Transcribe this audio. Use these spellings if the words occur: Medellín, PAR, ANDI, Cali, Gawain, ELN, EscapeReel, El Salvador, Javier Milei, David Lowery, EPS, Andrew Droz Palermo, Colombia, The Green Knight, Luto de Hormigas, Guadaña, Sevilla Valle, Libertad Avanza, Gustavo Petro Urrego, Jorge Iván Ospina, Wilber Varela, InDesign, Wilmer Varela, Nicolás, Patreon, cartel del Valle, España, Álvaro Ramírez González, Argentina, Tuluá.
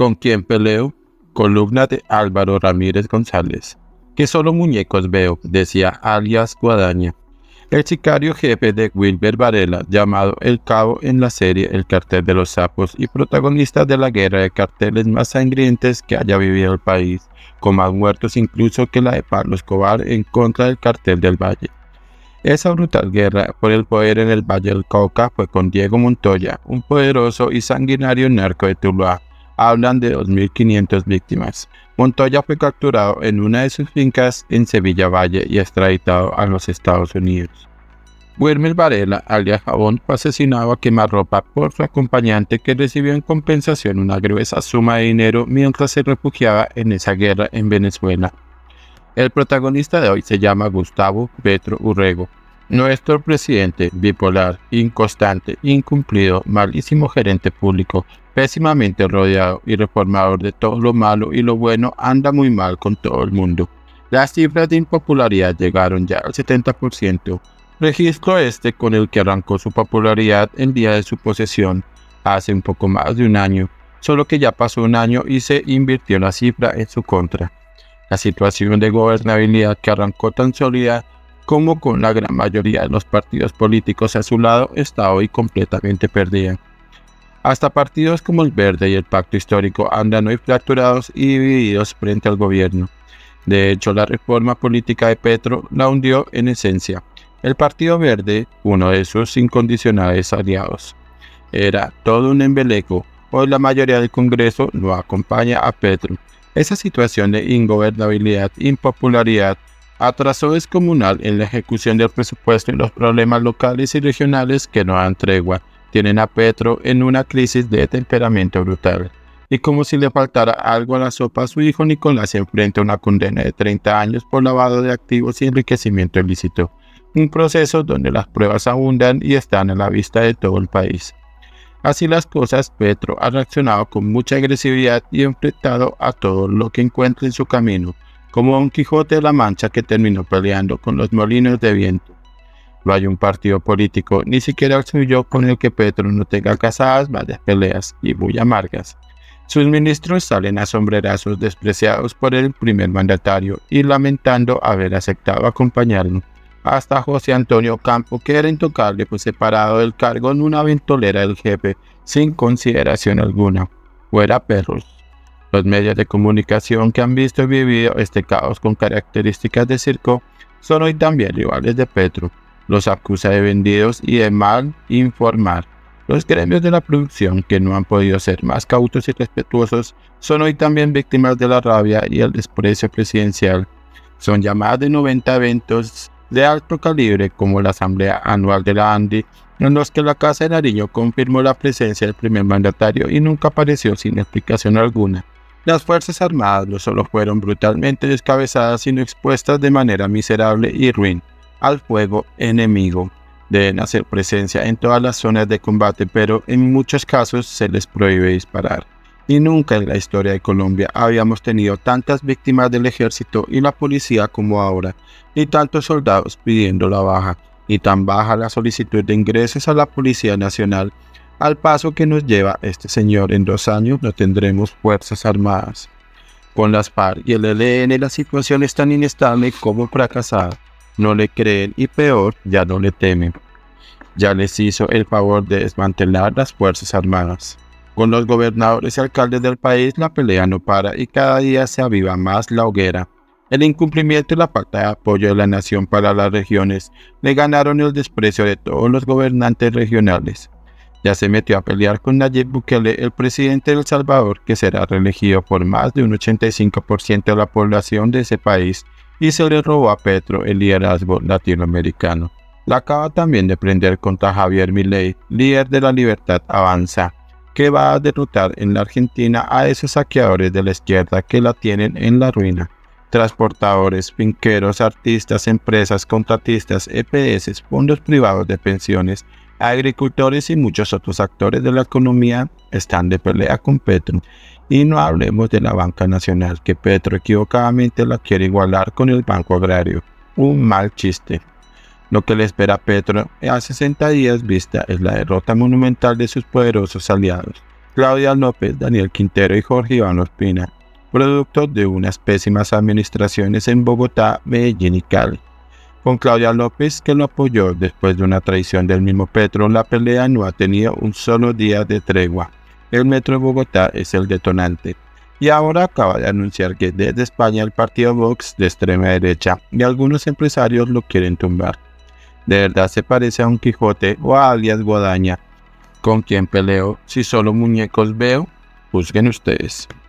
¿Con quién peleo? Columna de Álvaro Ramírez González. Que solo muñecos veo, decía alias Guadaña, el sicario jefe de Wilber Varela, llamado El Cabo en la serie El cartel de los sapos y protagonista de la guerra de carteles más sangrientes que haya vivido el país, con más muertos incluso que la de Pablo Escobar en contra del cartel del Valle. Esa brutal guerra por el poder en el Valle del Cauca fue con Diego Montoya, un poderoso y sanguinario narco de Tuluá. Hablan de 2.500 víctimas. Montoya fue capturado en una de sus fincas en Sevilla Valle y extraditado a los Estados Unidos. Wilmer Varela, alias Jabón, fue asesinado a quemarropa por su acompañante, que recibió en compensación una gruesa suma de dinero mientras se refugiaba en esa guerra en Venezuela. El protagonista de hoy se llama Gustavo Petro Urrego. Nuestro presidente, bipolar, inconstante, incumplido, malísimo gerente público, pésimamente rodeado y reformador de todo lo malo y lo bueno, anda muy mal con todo el mundo. Las cifras de impopularidad llegaron ya al 70%, registro este con el que arrancó su popularidad el día de su posesión, hace un poco más de un año, solo que ya pasó un año y se invirtió la cifra en su contra. La situación de gobernabilidad que arrancó tan sólida como con la gran mayoría de los partidos políticos a su lado, está hoy completamente perdida. Hasta partidos como el Verde y el Pacto Histórico andan hoy fracturados y divididos frente al gobierno. De hecho, la reforma política de Petro la hundió en esencia. El Partido Verde, uno de sus incondicionales aliados, era todo un embeleco. Hoy la mayoría del Congreso no acompaña a Petro. Esa situación de ingobernabilidad, impopularidad, atraso descomunal en la ejecución del presupuesto y los problemas locales y regionales que no dan tregua, tienen a Petro en una crisis de temperamento brutal. Y como si le faltara algo a la sopa, su hijo Nicolás se enfrenta a una condena de 30 años por lavado de activos y enriquecimiento ilícito, un proceso donde las pruebas abundan y están a la vista de todo el país. Así las cosas, Petro ha reaccionado con mucha agresividad y enfrentado a todo lo que encuentra en su camino, como Don Quijote de la Mancha, que terminó peleando con los molinos de viento. No hay un partido político, ni siquiera el suyo, con el que Petro no tenga casadas varias peleas y muy amargas. Sus ministros salen a sombrerazos, despreciados por el primer mandatario y lamentando haber aceptado acompañarlo. Hasta José Antonio Campo, que era intocable, fue separado del cargo en una ventolera del jefe, sin consideración alguna. Fuera perros. Los medios de comunicación que han visto y vivido este caos con características de circo son hoy también rivales de Petro. Los acusa de vendidos y de mal informar. Los gremios de la producción, que no han podido ser más cautos y respetuosos, son hoy también víctimas de la rabia y el desprecio presidencial. Son llamadas de 90 eventos de alto calibre, como la asamblea anual de la ANDI, en los que la Casa de Nariño confirmó la presencia del primer mandatario y nunca apareció sin explicación alguna. Las Fuerzas Armadas no solo fueron brutalmente descabezadas, sino expuestas de manera miserable y ruin al fuego enemigo. Deben hacer presencia en todas las zonas de combate, pero en muchos casos se les prohíbe disparar. Y nunca en la historia de Colombia habíamos tenido tantas víctimas del ejército y la policía como ahora, ni tantos soldados pidiendo la baja, y tan baja la solicitud de ingresos a la Policía Nacional. Al paso que nos lleva este señor, en 2 años no tendremos fuerzas armadas. Con las PAR y el ELN la situación es tan inestable como fracasada. No le creen y peor, ya no le temen. Ya les hizo el favor de desmantelar las fuerzas armadas. Con los gobernadores y alcaldes del país la pelea no para y cada día se aviva más la hoguera. El incumplimiento y la falta de apoyo de la nación para las regiones le ganaron el desprecio de todos los gobernantes regionales. Ya se metió a pelear con Nayib Bukele, el presidente de El Salvador, que será reelegido por más de un 85% de la población de ese país, y se le robó a Petro el liderazgo latinoamericano. La acaba también de prender contra Javier Milei, líder de la Libertad Avanza, que va a derrotar en la Argentina a esos saqueadores de la izquierda que la tienen en la ruina. Transportadores, finqueros, artistas, empresas, contratistas, EPS, fondos privados de pensiones, agricultores y muchos otros actores de la economía están de pelea con Petro. Y no hablemos de la banca nacional, que Petro equivocadamente la quiere igualar con el Banco Agrario. Un mal chiste. Lo que le espera a Petro a 60 días vista es la derrota monumental de sus poderosos aliados. Claudia López, Daniel Quintero y Jorge Iván Ospina, producto de unas pésimas administraciones en Bogotá, Medellín y Cali. Con Claudia López, que lo apoyó después de una traición del mismo Petro, la pelea no ha tenido un solo día de tregua. El metro de Bogotá es el detonante. Y ahora acaba de anunciar que desde España el partido Vox de extrema derecha y algunos empresarios lo quieren tumbar. De verdad se parece a Don Quijote o a alias Guadaña. ¿Con quién peleo? Si solo muñecos veo, juzguen ustedes.